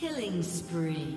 Killing spree.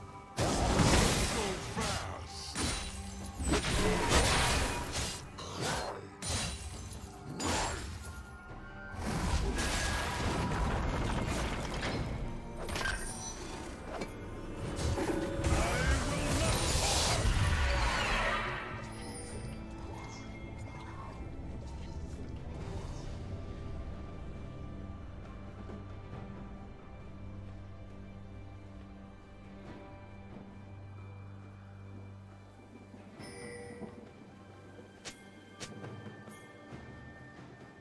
destroyed.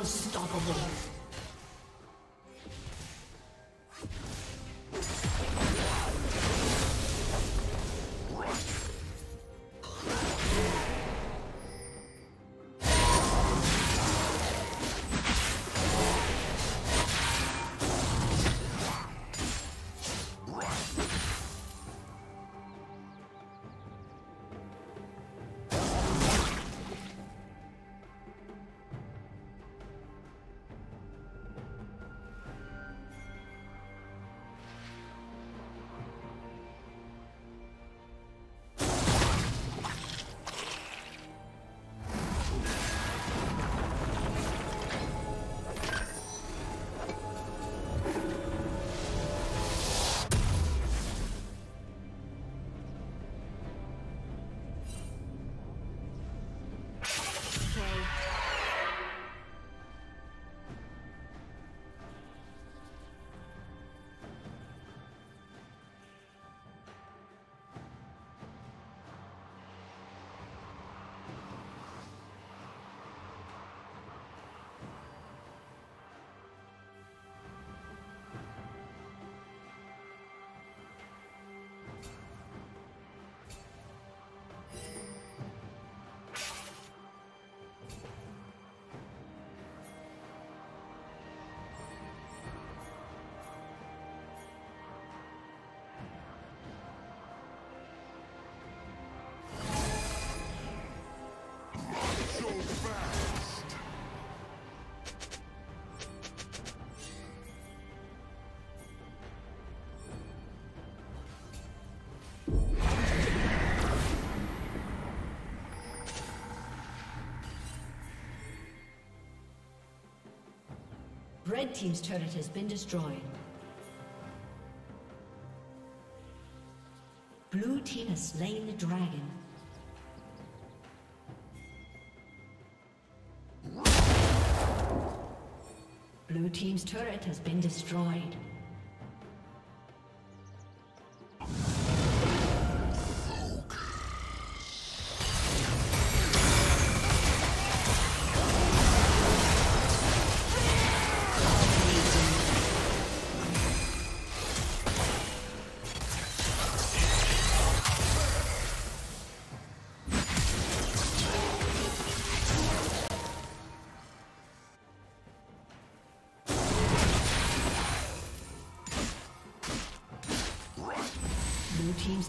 Unstoppable. Red Team's turret has been destroyed. Blue Team has slain the dragon. Blue Team's turret has been destroyed. Team's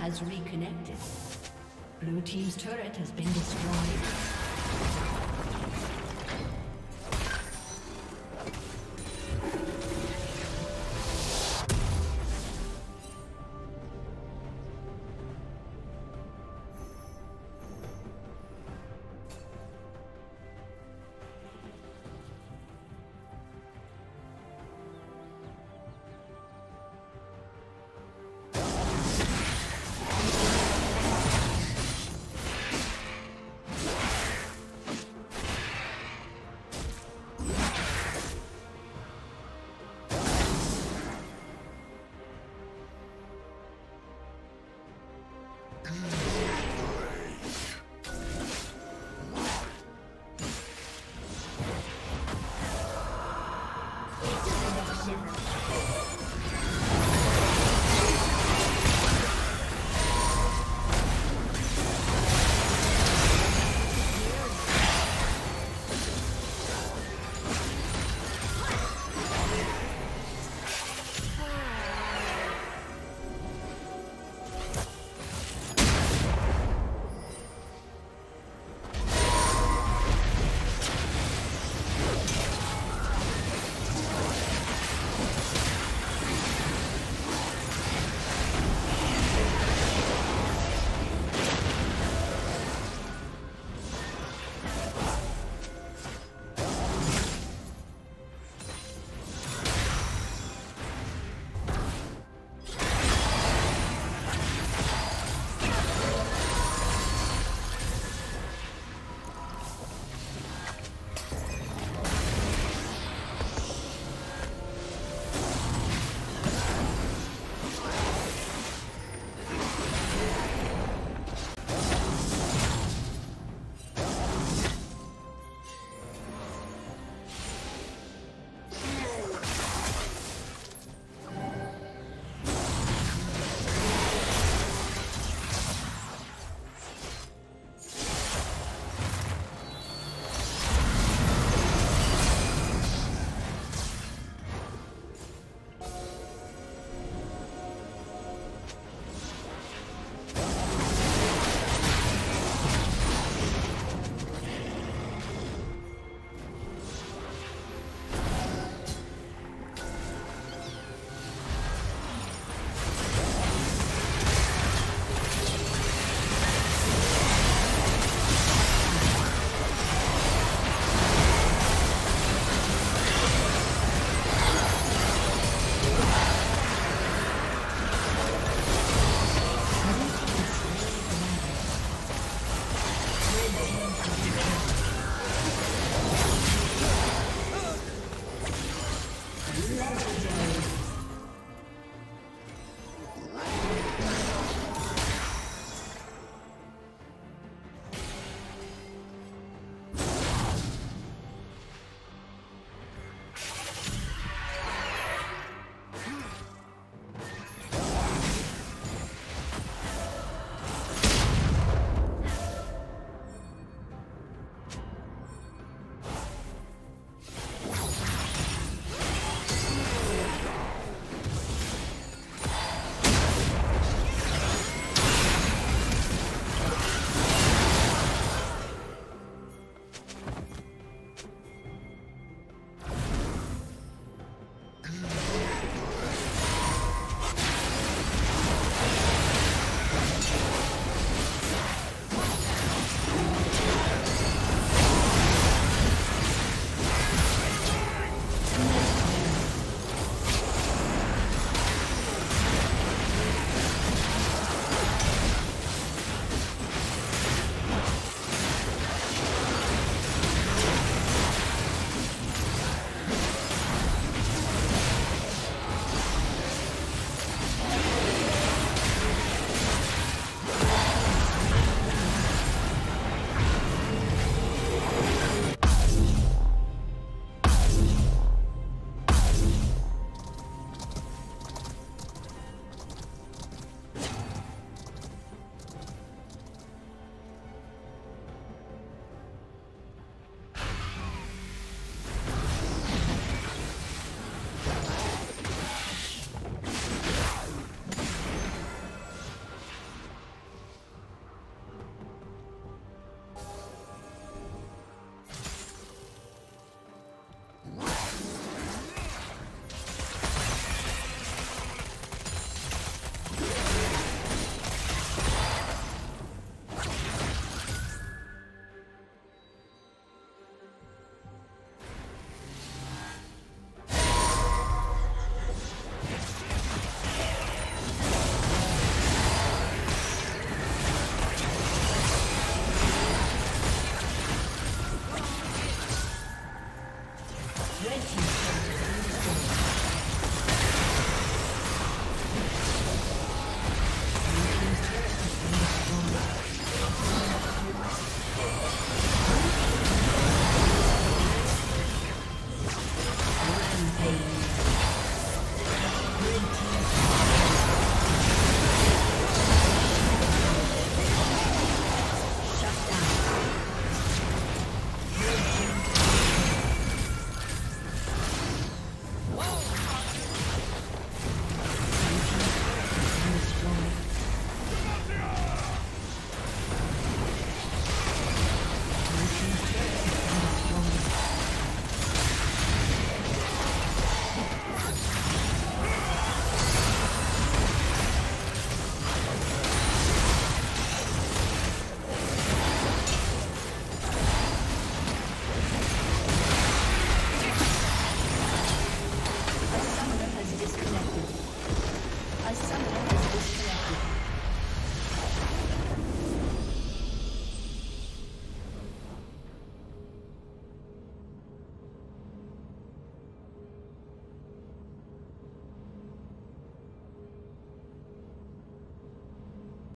Has reconnected. Blue Team's turret has been destroyed.